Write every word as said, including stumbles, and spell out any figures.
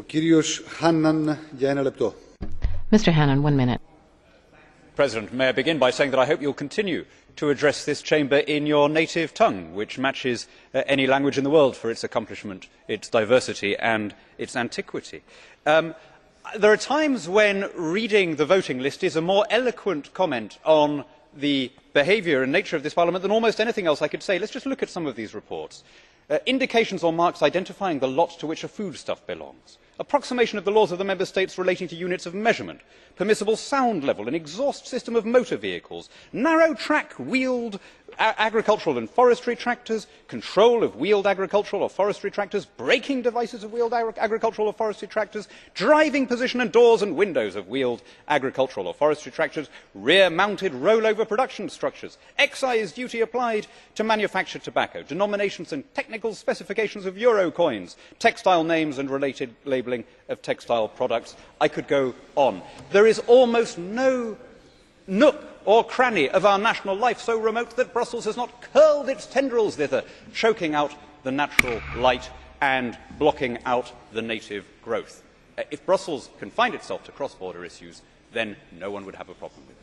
Mister Hannan, one minute. President, may I begin by saying that I hope you will continue to address this chamber in your native tongue, which matches uh, any language in the world for its accomplishment, its diversity and its antiquity. Um, there are times when reading the voting list is a more eloquent comment on the behaviour and nature of this Parliament than almost anything else I could say. Let's just look at some of these reports. Uh, indications or marks identifying the lot to which a foodstuff belongs. Approximation of the laws of the member states relating to units of measurement. Permissible sound level. An exhaust system of motor vehicles. Narrow track wheeled agricultural and forestry tractors. Control of wheeled agricultural or forestry tractors. Braking devices of wheeled ag agricultural or forestry tractors. Driving position and doors and windows of wheeled agricultural or forestry tractors. Rear mounted rollover production structures. Excise duty applied to manufactured tobacco. Denominations and technical specifications of euro coins, textile names and related labelling of textile products. I could go on. There is almost no nook or cranny of our national life so remote that Brussels has not curled its tendrils thither, choking out the natural light and blocking out the native growth. If Brussels confined itself to cross-border issues, then no one would have a problem with it.